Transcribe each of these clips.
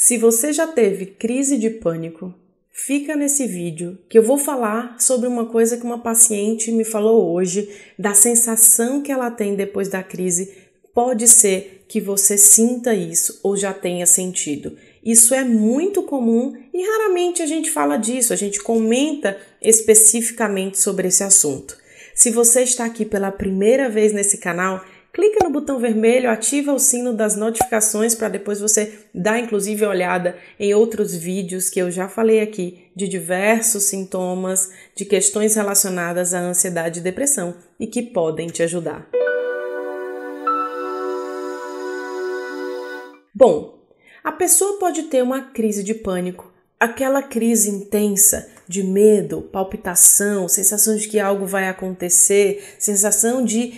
Se você já teve crise de pânico, fica nesse vídeo que eu vou falar sobre uma coisa que uma paciente me falou hoje, da sensação que ela tem depois da crise. Pode ser que você sinta isso ou já tenha sentido. Isso é muito comum e raramente a gente fala disso, a gente comenta especificamente sobre esse assunto. Se você está aqui pela primeira vez nesse canal, clica no botão vermelho, ativa o sino das notificações para depois você dar, inclusive, olhada em outros vídeos que eu já falei aqui de diversos sintomas, de questões relacionadas à ansiedade e depressão e que podem te ajudar. Bom, a pessoa pode ter uma crise de pânico, aquela crise intensa de medo, palpitação, sensação de que algo vai acontecer, sensação de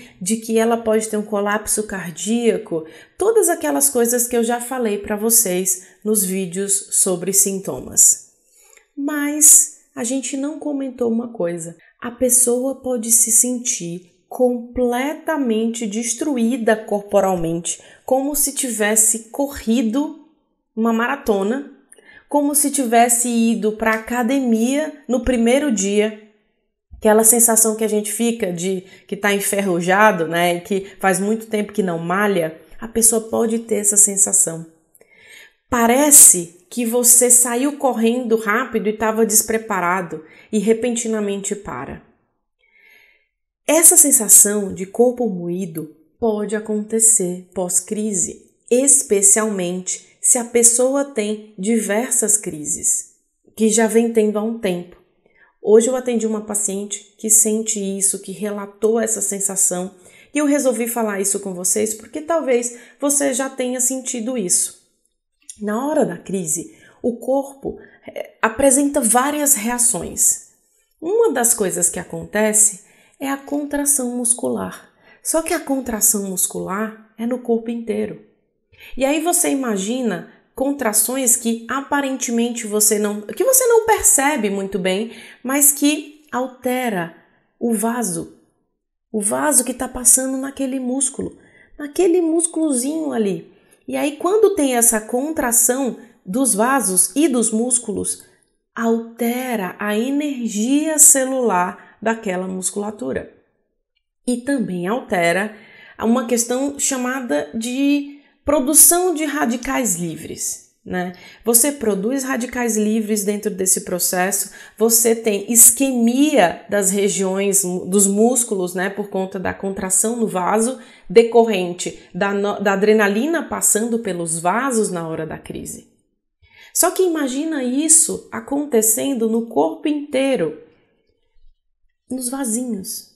que ela pode ter um colapso cardíaco, todas aquelas coisas que eu já falei para vocês nos vídeos sobre sintomas. Mas a gente não comentou uma coisa, a pessoa pode se sentir completamente destruída corporalmente, como se tivesse corrido uma maratona, como se tivesse ido para a academia no primeiro dia, aquela sensação que a gente fica de que está enferrujado, né, e que faz muito tempo que não malha, a pessoa pode ter essa sensação. Parece que você saiu correndo rápido e estava despreparado e repentinamente para. Essa sensação de corpo moído pode acontecer pós-crise, especialmente se a pessoa tem diversas crises, que já vem tendo há um tempo. Hoje eu atendi uma paciente que sente isso, que relatou essa sensação, e eu resolvi falar isso com vocês porque talvez você já tenha sentido isso. Na hora da crise, o corpo apresenta várias reações. Uma das coisas que acontece é a contração muscular. Só que a contração muscular é no corpo inteiro. E aí você imagina contrações que aparentemente você não percebe muito bem, mas que altera o vaso que está passando naquele músculozinho ali. E aí quando tem essa contração dos vasos e dos músculos, altera a energia celular daquela musculatura. E também altera uma questão chamada de produção de radicais livres, né? Você produz radicais livres dentro desse processo, você tem isquemia das regiões, dos músculos, né? Por conta da contração no vaso, decorrente da adrenalina passando pelos vasos na hora da crise. Só que imagina isso acontecendo no corpo inteiro, nos vasinhos.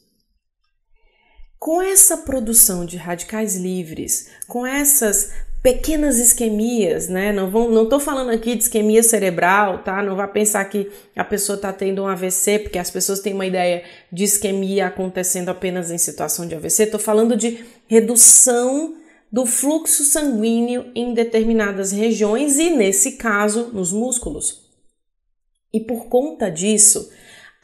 Com essa produção de radicais livres, com essas pequenas isquemias, né? Não estou falando aqui de isquemia cerebral, tá? Não vá pensar que a pessoa está tendo um AVC, porque as pessoas têm uma ideia de isquemia acontecendo apenas em situação de AVC. Estou falando de redução do fluxo sanguíneo em determinadas regiões e, nesse caso, nos músculos. E por conta disso,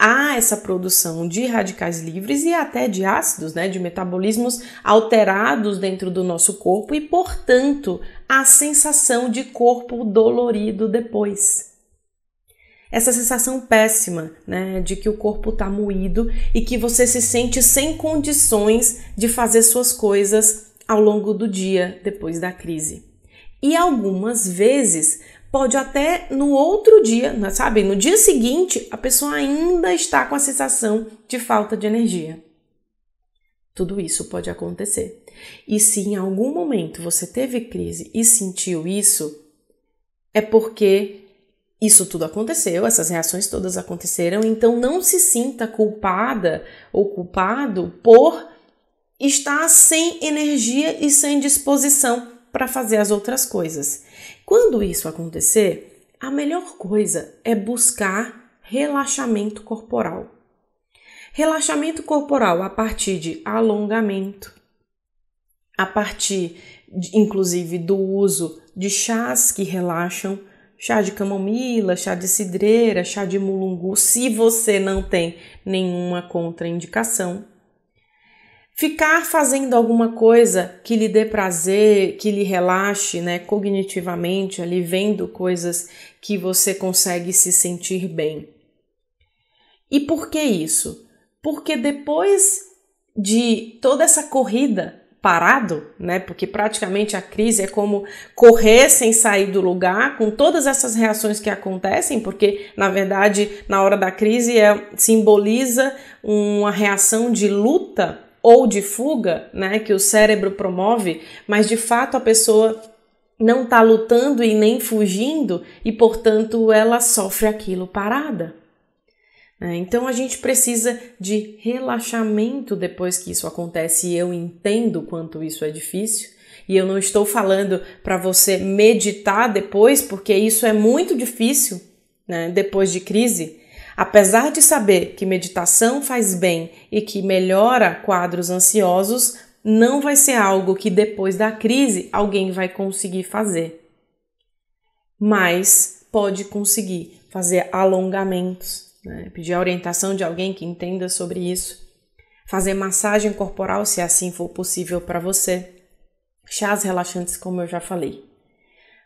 há essa produção de radicais livres e até de ácidos, né, de metabolismos alterados dentro do nosso corpo e, portanto, a sensação de corpo dolorido depois. Essa sensação péssima, né, de que o corpo está moído e que você se sente sem condições de fazer suas coisas ao longo do dia depois da crise. E algumas vezes pode até no outro dia, sabe? No dia seguinte, a pessoa ainda está com a sensação de falta de energia. Tudo isso pode acontecer. E se em algum momento você teve crise e sentiu isso, é porque isso tudo aconteceu, essas reações todas aconteceram, então não se sinta culpada ou culpado por estar sem energia e sem disposição para fazer as outras coisas. Quando isso acontecer, a melhor coisa é buscar relaxamento corporal. Relaxamento corporal a partir de alongamento, a partir, inclusive, do uso de chás que relaxam, chá de camomila, chá de cidreira, chá de mulungu, se você não tem nenhuma contraindicação. Ficar fazendo alguma coisa que lhe dê prazer, que lhe relaxe, né, cognitivamente, ali vendo coisas que você consegue se sentir bem. E por que isso? Porque depois de toda essa corrida parado, né, porque praticamente a crise é como correr sem sair do lugar, com todas essas reações que acontecem, porque na verdade na hora da crise simboliza uma reação de luta ou de fuga, né, que o cérebro promove, mas de fato a pessoa não está lutando e nem fugindo e portanto ela sofre aquilo parada. Então a gente precisa de relaxamento depois que isso acontece, e eu entendo quanto isso é difícil, e eu não estou falando para você meditar depois, porque isso é muito difícil, né, depois de crise, apesar de saber que meditação faz bem e que melhora quadros ansiosos, não vai ser algo que depois da crise alguém vai conseguir fazer, mas pode conseguir fazer alongamentos, né, pedir a orientação de alguém que entenda sobre isso, fazer massagem corporal se assim for possível para você, chás relaxantes como eu já falei,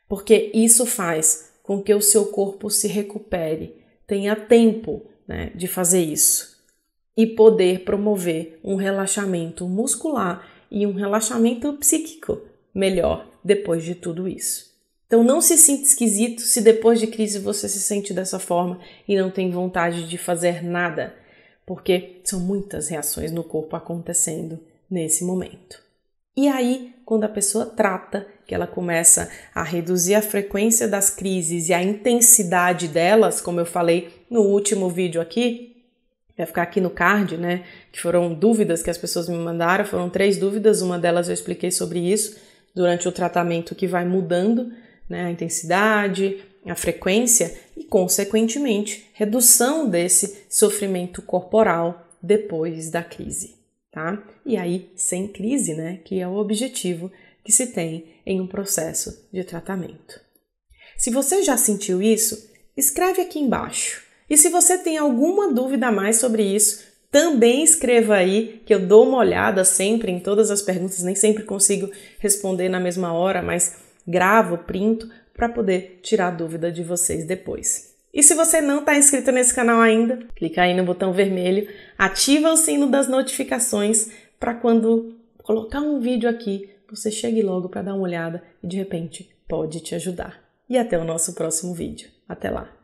porque isso faz com que o seu corpo se recupere, tenha tempo, né, de fazer isso e poder promover um relaxamento muscular e um relaxamento psíquico melhor depois de tudo isso. Então não se sinta esquisito se depois de crise você se sente dessa forma e não tem vontade de fazer nada, porque são muitas reações no corpo acontecendo nesse momento. E aí, quando a pessoa trata, que ela começa a reduzir a frequência das crises e a intensidade delas, como eu falei no último vídeo aqui, vai ficar aqui no card, né? Que foram dúvidas que as pessoas me mandaram, foram 3 dúvidas, uma delas eu expliquei sobre isso durante o tratamento que vai mudando, né, a intensidade, a frequência e, consequentemente, redução desse sofrimento corporal depois da crise, tá? E aí, sem crise, né, que é o objetivo que se tem em um processo de tratamento. Se você já sentiu isso, escreve aqui embaixo. E se você tem alguma dúvida a mais sobre isso, também escreva aí, que eu dou uma olhada sempre em todas as perguntas, nem sempre consigo responder na mesma hora, mas gravo, printo, para poder tirar a dúvida de vocês depois. E se você não está inscrito nesse canal ainda, clica aí no botão vermelho, ativa o sino das notificações para quando colocar um vídeo aqui, você chegue logo para dar uma olhada e de repente pode te ajudar. E até o nosso próximo vídeo. Até lá!